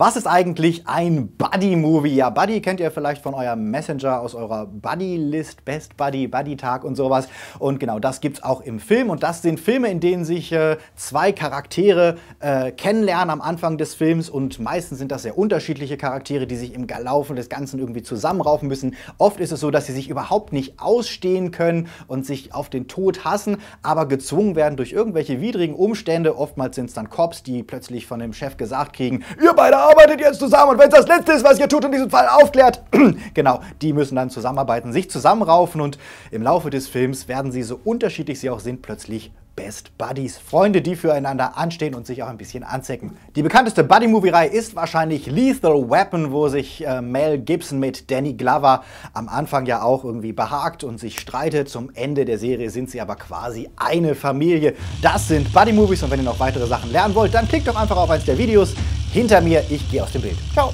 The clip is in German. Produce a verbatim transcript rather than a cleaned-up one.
Was ist eigentlich ein Buddy-Movie? Ja, Buddy kennt ihr vielleicht von eurem Messenger, aus eurer Buddy-List, Best Buddy, Buddy-Tag und sowas. Und genau das gibt's auch im Film. Und das sind Filme, in denen sich äh, zwei Charaktere äh, kennenlernen am Anfang des Films. Und meistens sind das sehr unterschiedliche Charaktere, die sich im Laufe des Ganzen irgendwie zusammenraufen müssen. Oft ist es so, dass sie sich überhaupt nicht ausstehen können und sich auf den Tod hassen, aber gezwungen werden durch irgendwelche widrigen Umstände. Oftmals sind es dann Cops, die plötzlich von dem Chef gesagt kriegen, ihr beide arbeitet jetzt zusammen und wenn es das Letzte ist, was ihr tut und diesen Fall aufklärt, genau, die müssen dann zusammenarbeiten, sich zusammenraufen und im Laufe des Films werden sie, so unterschiedlich sie auch sind, plötzlich Best Buddies. Freunde, die füreinander anstehen und sich auch ein bisschen anzecken. Die bekannteste Buddy-Movie-Reihe ist wahrscheinlich Lethal Weapon, wo sich äh, Mel Gibson mit Danny Glover am Anfang ja auch irgendwie behagt und sich streitet. Zum Ende der Serie sind sie aber quasi eine Familie. Das sind Buddy-Movies und wenn ihr noch weitere Sachen lernen wollt, dann klickt doch einfach auf eins der Videos hinter mir. Ich gehe aus dem Bild. Ciao!